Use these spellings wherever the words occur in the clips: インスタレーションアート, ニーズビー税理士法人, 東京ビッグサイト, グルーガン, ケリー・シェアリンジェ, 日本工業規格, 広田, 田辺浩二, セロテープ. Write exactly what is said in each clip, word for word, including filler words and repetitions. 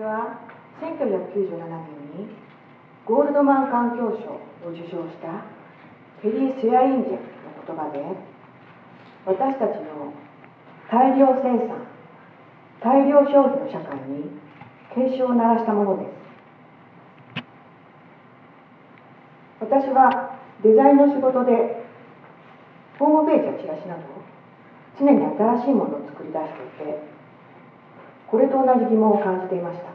作はせんきゅうひゃくきゅうじゅうななねんにゴールドマン環境賞を受賞したケリー・シェアリンジェの言葉で、私たちの大量生産、大量消費の社会に警鐘を鳴らしたものです。私はデザインの仕事でホームページやチラシなど常に新しいものを作り出していて、これと同じ疑問を感じていました。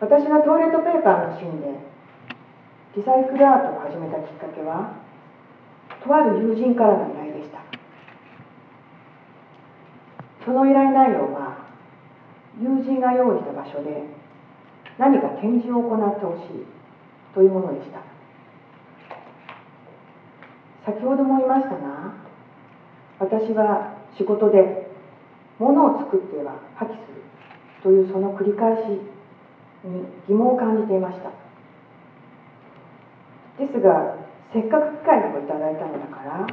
私がトイレットペーパーの芯でリサイクルアートを始めたきっかけは、とある友人からの依頼でした。その依頼内容は、友人が用意した場所で何か展示を行ってほしいというものでした。先ほども言いましたが、私は仕事で物を作っては破棄するというその繰り返しに疑問を感じていました。ですが、せっかく機会をいただいたのだから、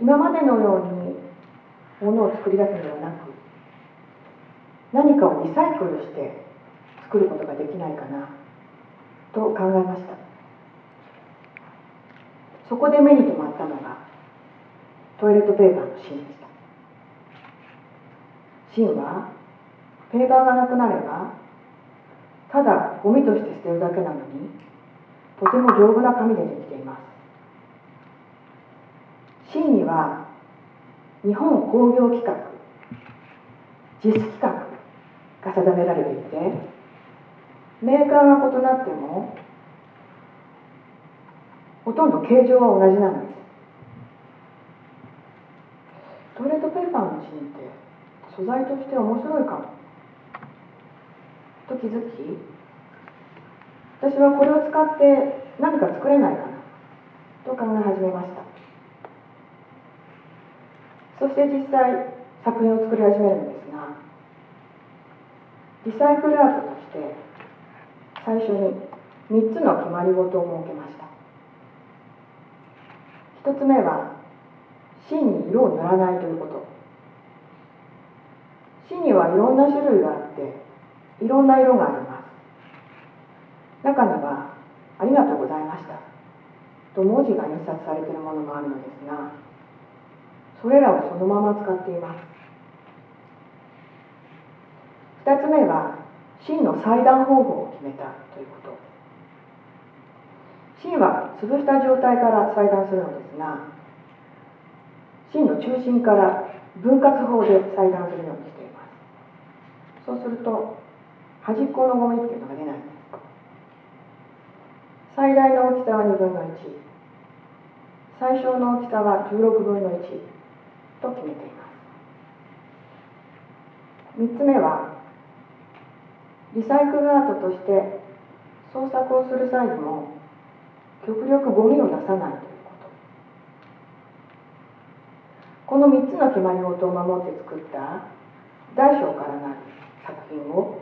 今までのように物を作り出すのではなく、何かをリサイクルして作ることができないかなと考えました。そこで目に留まったのがトイレットペーパーの芯でした。芯はペーパーがなくなればただゴミとして捨てるだけなのに、とても丈夫な紙でできています。芯には日本工業規格、実施規格が定められていて、メーカーが異なってもほとんど形状は同じなんです。トイレットペーパーの芯って素材として面白いかもと気づき、私はこれを使って何か作れないかなと考え始めました。そして実際作品を作り始めるのですが、リサイクルアートとして最初にみっつの決まり事を設けました。ひとつめは芯に色を塗らないということ。芯にはいろんな種類があって、いろんな色があります。中には「ありがとうございました」と文字が印刷されているものもあるのですが、それらをそのまま使っています。ふたつめは芯の裁断方法を決めたということ。芯は潰した状態から裁断するのですが、芯の中心から分割法で裁断するようにしています。そうすると端っこのゴミっていうのが出ない。最大の大きさはにぶんのいち、最小の大きさはじゅうろくぶんのいちと決めています。みっつめはリサイクルアートとして創作をする際にも極力ゴミを出さないということ。このみっつの決まり事を守って作った大小からなる作品を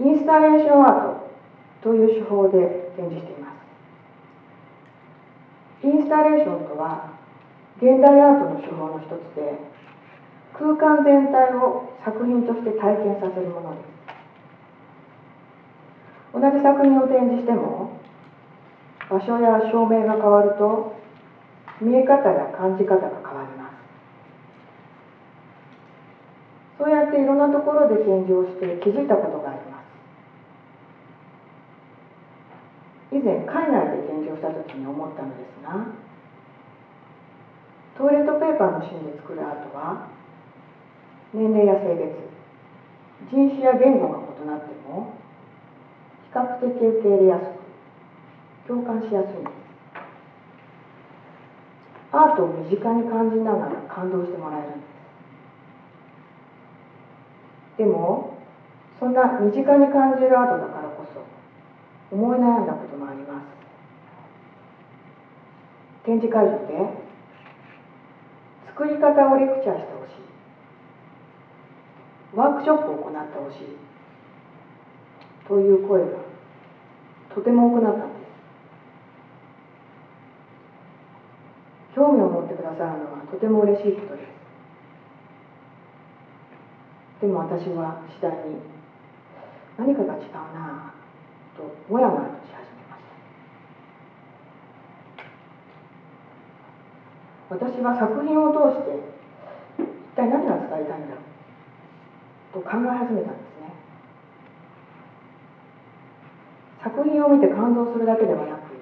インスタレーションアートという手法で展示しています。インスタレーションとは現代アートの手法の一つで、空間全体を作品として体験させるものです。同じ作品を展示しても場所や照明が変わると見え方や感じ方が変わります。そうやっていろんなところで展示をして気づいたことがあります。以前海外で展示をした時に思ったのですが、トイレットペーパーの芯で作るアートは、年齢や性別、人種や言語が異なっても比較的受け入れやすく、共感しやすいんです。アートを身近に感じながら感動してもらえるんです。でも、そんな身近に感じるアートだからこそ思い悩んだこともあります。展示会場で作り方をレクチャーしてほしい、ワークショップを行ってほしいという声がとても多くなったんです。興味を持ってくださるのはとても嬉しいことです。でも私は次第に何かが違うなぁともやもやとし始めました。私は作品を通して一体何が伝えたいんだろうと考え始めたんですね。作品を見て感動するだけではなく、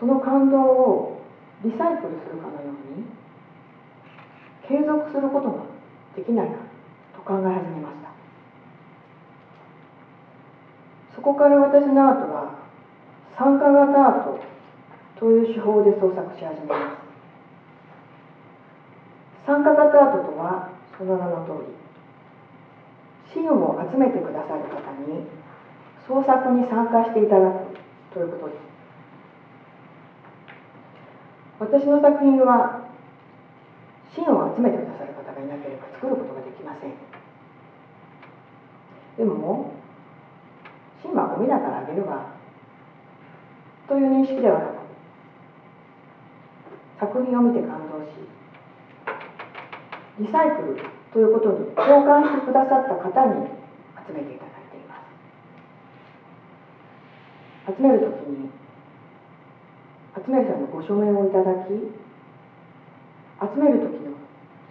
その感動をリサイクルするかのように継続することができないかと考え始めました。そこから私のアートは参加型アートという手法で創作し始めます。参加型アートとはその名の通り、資料を集めてくださる方に創作に参加していただくということです。私の作品は資料を集めてくださる方がいなければ作ることができません。でも芯はゴミだからあげるわという認識ではなく、作品を見て感動しリサイクルということに共感してくださった方に集めていただいています。集めるときに集めるさんのご署名をいただき、集めるときの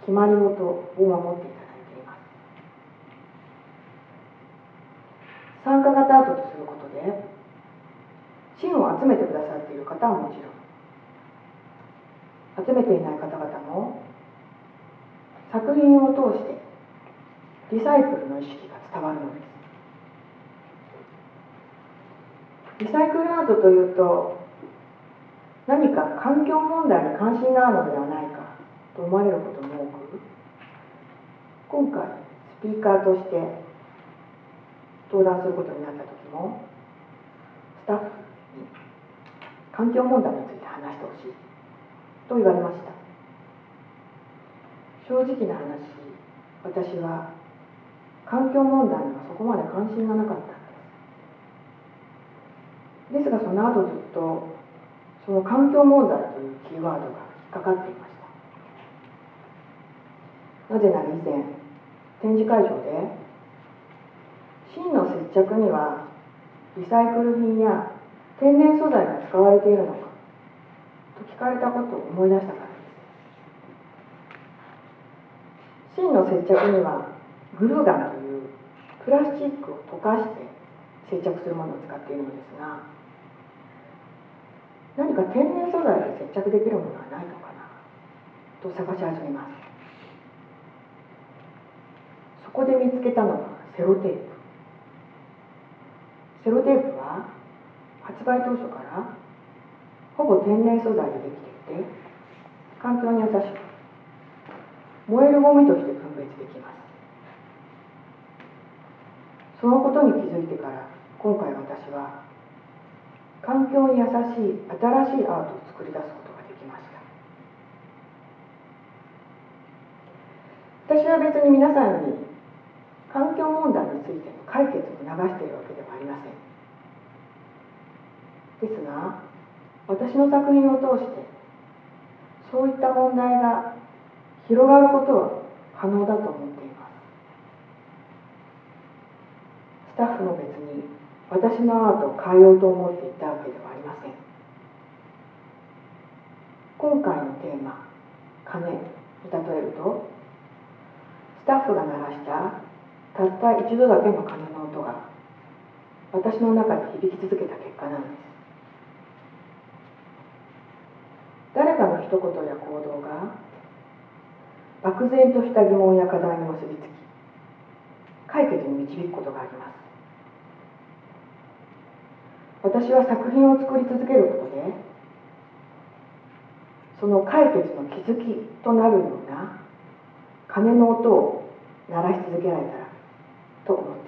決まり事を守っていただきます。参加型アートとすることで、芯を集めてくださっている方はもちろん、集めていない方々も作品を通してリサイクルの意識が伝わるのです。リサイクルアートというと、何か環境問題に関心があるのではないかと思われることも多く、今回スピーカーとして相談することになった時も、スタッフに環境問題について話してほしいと言われました。正直な話、私は環境問題にはそこまで関心がなかったんです。ですがその後ずっとその環境問題というキーワードが引っかかっていました。なぜなら以前展示会場で芯の接着にはリサイクル品や天然素材が使われているのかと聞かれたことを思い出したからです。芯の接着にはグルーガンというプラスチックを溶かして接着するものを使っているのですが、何か天然素材で接着できるものはないのかなと探し始めます。そこで見つけたのはセロテープ。セロテープは発売当初からほぼ天然素材でできていて、環境に優しく燃えるゴミとして分別できます。そのことに気づいてから、今回私は環境に優しい新しいアートを作り出すことができました。私は別に皆さんに環境問題についての解決を促しているわけではありません。ですが、私の作品を通してそういった問題が広がることは可能だと思っています。スタッフも別に私のアートを変えようと思っていたわけではありません。今回のテーマ「鐘」に例えると、スタッフが鳴らしたたった一度だけの鐘の音が私の中で響き続けた結果なんです。誰かの一言や行動が漠然とした疑問や課題に結びつき、解決に導くことがあります。私は作品を作り続けることで、その解決の気づきとなるような鐘の音を鳴らし続けられたらと思います。